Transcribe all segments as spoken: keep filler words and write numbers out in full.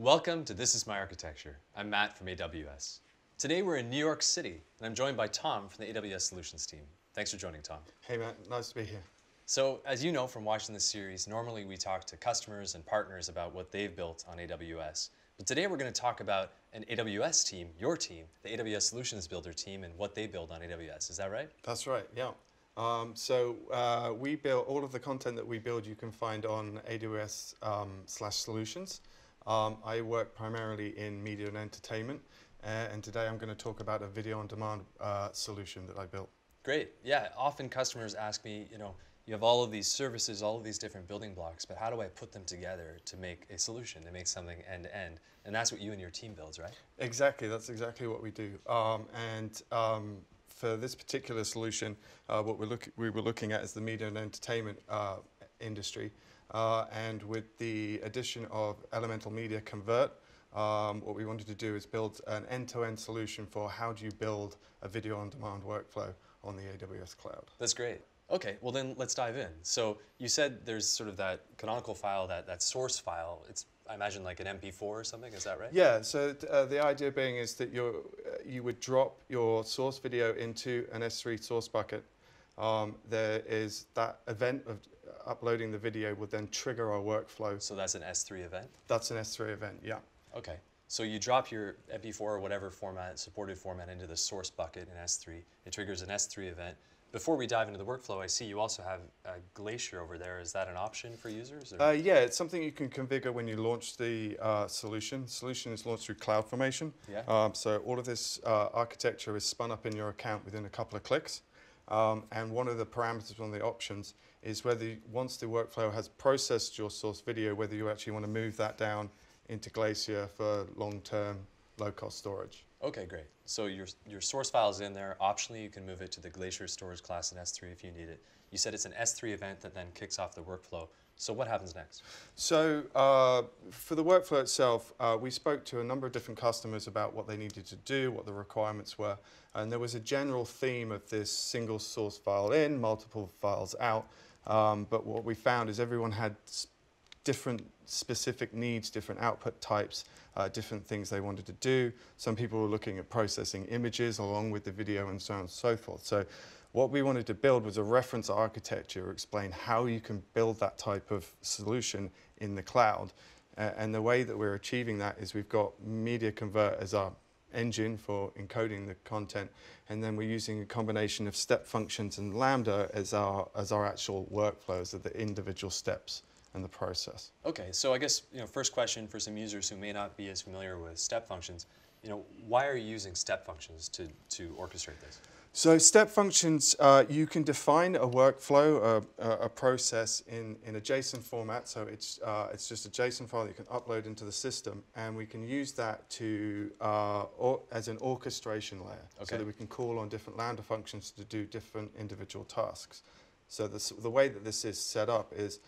Welcome to This Is My Architecture. I'm Matt from A W S. Today we're in New York City, and I'm joined by Tom from the A W S Solutions team. Thanks for joining, Tom. Hey, Matt. Nice to be here. So, as you know from watching this series, normally we talk to customers and partners about what they've built on A W S. But today we're going to talk about an A W S team, your team, the A W S Solutions Builder team, and what they build on A W S. Is that right? That's right, yeah. Um, so uh, we build all of the content that we build you can find on A W S um, slash solutions. Um, I work primarily in media and entertainment, uh, and today I'm going to talk about a video-on-demand uh, solution that I built. Great. Yeah, often customers ask me, you know, you have all of these services, all of these different building blocks, but how do I put them together to make a solution, to make something end-to-end? And that's what you and your team builds, right? Exactly. That's exactly what we do. Um, and um, for this particular solution, uh, what we're look we were looking at is the media and entertainment uh, industry. Uh, and with the addition of Elemental MediaConvert, um, what we wanted to do is build an end-to-end solution for how do you build a video-on-demand workflow on the A W S cloud. That's great. Okay, well then let's dive in. So you said there's sort of that canonical file, that, that source file. It's, I imagine, like an M P four or something, is that right? Yeah, so uh, the idea being is that you're, uh, you would drop your source video into an S three source bucket. Um, there is that event of uploading the video would then trigger our workflow. So that's an S three event? That's an S three event, yeah. Okay, so you drop your M P four or whatever format, supported format, into the source bucket in S three. It triggers an S three event. Before we dive into the workflow, I see you also have uh, Glacier over there. Is that an option for users? Uh, yeah, it's something you can configure when you launch the uh, solution. Solution is launched through CloudFormation. Yeah. Um, so all of this uh, architecture is spun up in your account within a couple of clicks. Um, and one of the parameters, one of the options, is whether you, once the workflow has processed your source video, whether you actually want to move that down into Glacier for long-term, low-cost storage. Okay, great. So your, your source file is in there. Optionally, you can move it to the Glacier storage class in S three if you need it. You said it's an S three event that then kicks off the workflow. So what happens next? So uh, for the workflow itself, uh, we spoke to a number of different customers about what they needed to do, what the requirements were, and there was a general theme of this single source file in, multiple files out, um, but what we found is everyone had different specific needs, different output types, uh, different things they wanted to do. Some people were looking at processing images along with the video and so on and so forth. So what we wanted to build was a reference architecture, explain how you can build that type of solution in the cloud. Uh, and the way that we're achieving that is we've got MediaConvert as our engine for encoding the content, and then we're using a combination of Step Functions and Lambda as our, as our actual workflows of the individual steps and the process. Okay, so I guess, you know, first question for some users who may not be as familiar with Step Functions, you know, why are you using Step Functions to, to orchestrate this? So Step Functions, uh, you can define a workflow, uh, a process in, in a JSON format. So it's, uh, it's just a JSON file that you can upload into the system, and we can use that to, uh, or, as an orchestration layer. Okay. So that we can call on different Lambda functions to do different individual tasks. So this, the way that this is set up is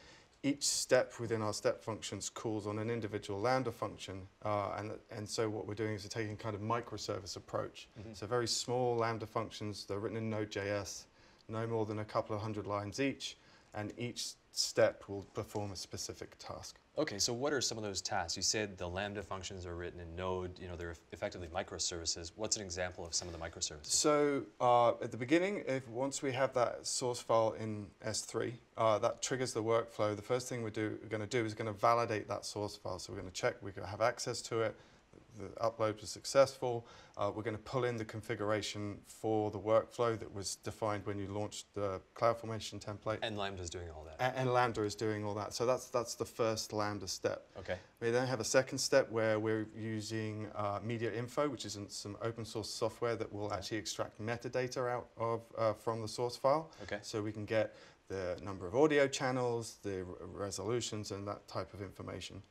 each step within our Step Functions calls on an individual Lambda function, uh, and, and so what we're doing is we're taking kind of microservice approach. Mm-hmm. So very small Lambda functions, they're written in Node dot J S, no more than a couple of hundred lines each, and each step will perform a specific task. Okay, so what are some of those tasks? You said the Lambda functions are written in Node, you know, they're effectively microservices. What's an example of some of the microservices? So uh, at the beginning, if once we have that source file in S three, uh, that triggers the workflow. The first thing we do, we're going to do is going to validate that source file. So we're going to check we have access to it, the upload was successful. Uh, we're going to pull in the configuration for the workflow that was defined when you launched the CloudFormation template. And Lambda is doing all that. And, and Lambda is doing all that. So that's, that's the first Lambda step. Okay. We then have a second step where we're using uh, MediaInfo, which is some open source software that will actually extract metadata out of uh, from the source file. Okay. So we can get the number of audio channels, the resolutions, and that type of information.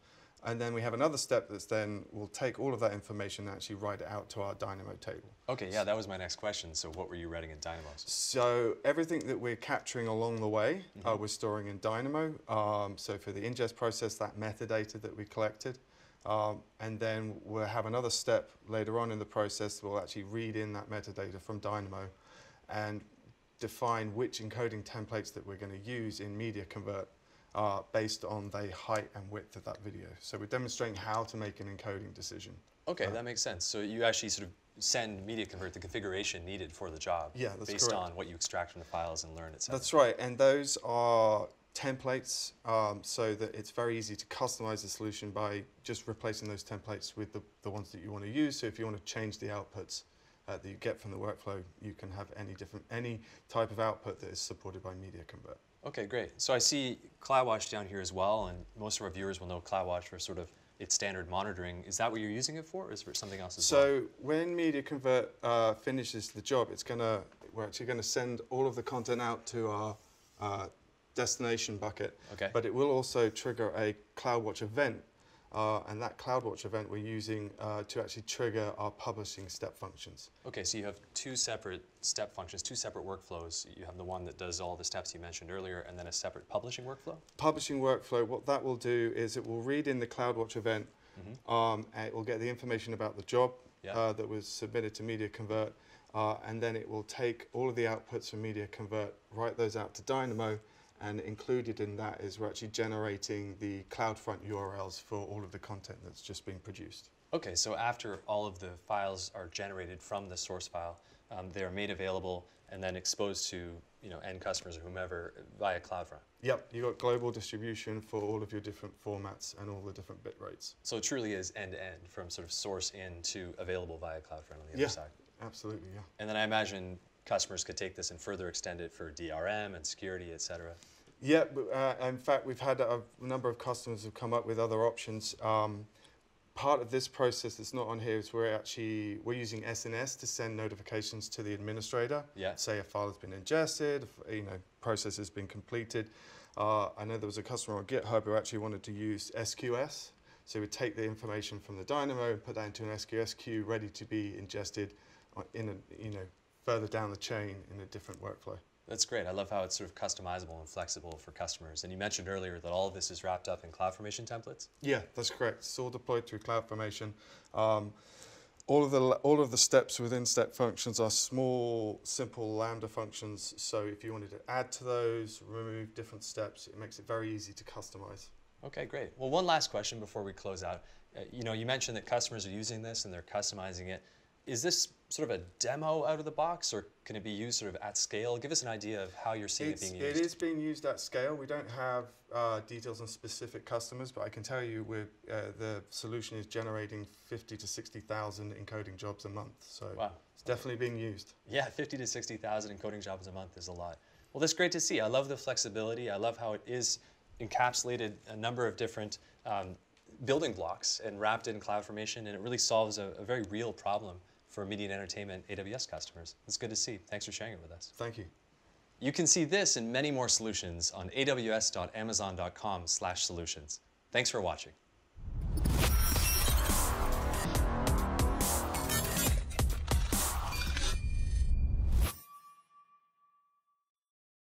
And then we have another step that's then will take all of that information and actually write it out to our Dynamo table. Okay, yeah, that was my next question. So what were you writing in Dynamo? So everything that we're capturing along the way, mm-hmm. uh, we're storing in Dynamo. Um, so for the ingest process, that metadata that we collected. Um, and then we'll have another step later on in the process that will actually read in that metadata from Dynamo and define which encoding templates that we're going to use in MediaConvert. uh, based on the height and width of that video. So we're demonstrating how to make an encoding decision. Okay, uh, that makes sense. So you actually sort of send MediaConvert the configuration needed for the job yeah, that's based correct. on what you extract from the files and learn, et cetera. That's right, and those are templates, um, so that it's very easy to customize the solution by just replacing those templates with the, the ones that you want to use. So if you want to change the outputs uh, that you get from the workflow, you can have any different any type of output that is supported by MediaConvert. Okay, great. So I see CloudWatch down here as well, and most of our viewers will know CloudWatch for sort of its standard monitoring. Is that what you're using it for, or is it for something else as so well? So when MediaConvert uh, finishes the job, it's gonna we're actually gonna send all of the content out to our uh, destination bucket, okay. but it will also trigger a CloudWatch event, uh, and that CloudWatch event we're using uh, to actually trigger our publishing step functions. Okay, so you have two separate step functions, two separate workflows. You have the one that does all the steps you mentioned earlier, and then a separate publishing workflow? Publishing workflow, what that will do is it will read in the CloudWatch event, mm-hmm. um, and it will get the information about the job yeah. uh, that was submitted to MediaConvert, uh, and then it will take all of the outputs from MediaConvert, write those out to Dynamo, and included in that is we're actually generating the CloudFront U R Ls for all of the content that's just been produced. Okay, so after all of the files are generated from the source file, um, they're made available and then exposed to you know end customers or whomever via CloudFront. Yep, you've got global distribution for all of your different formats and all the different bit rates. So it truly is end-to-end -end, from sort of source in to available via CloudFront on the yeah, other side. Absolutely, yeah. And then I imagine customers could take this and further extend it for D R M and security, et cetera. Yeah, uh, in fact, we've had a number of customers who've come up with other options. Um, part of this process that's not on here is we're actually we're using S N S to send notifications to the administrator. Yeah. Say a file has been ingested, if, you know, process has been completed. Uh, I know there was a customer on GitHub who actually wanted to use S Q S, so we take the information from the Dynamo and put that into an S Q S queue ready to be ingested in a you know. further down the chain in a different workflow. That's great. I love how it's sort of customizable and flexible for customers. And you mentioned earlier that all of this is wrapped up in CloudFormation templates? Yeah, that's correct. It's all deployed through CloudFormation. Um, all, of the, all of the steps within step functions are small, simple Lambda functions. So if you wanted to add to those, remove different steps, it makes it very easy to customize. Okay, great. Well, one last question before we close out. Uh, you know, you mentioned that customers are using this and they're customizing it. Is this sort of a demo out of the box, or can it be used sort of at scale? Give us an idea of how you're seeing it's, it being used. It is being used at scale. We don't have uh, details on specific customers, but I can tell you we're, uh, the solution is generating fifty to sixty thousand encoding jobs a month. So wow. it's definitely okay. being used. Yeah, fifty to sixty thousand encoding jobs a month is a lot. Well, that's great to see. I love the flexibility. I love how it is encapsulated a number of different um, building blocks and wrapped in CloudFormation, and it really solves a, a very real problem for media and entertainment A W S customers. It's good to see. Thanks for sharing it with us. Thank you. You can see this and many more solutions on a w s dot amazon dot com slash solutions. Thanks for watching.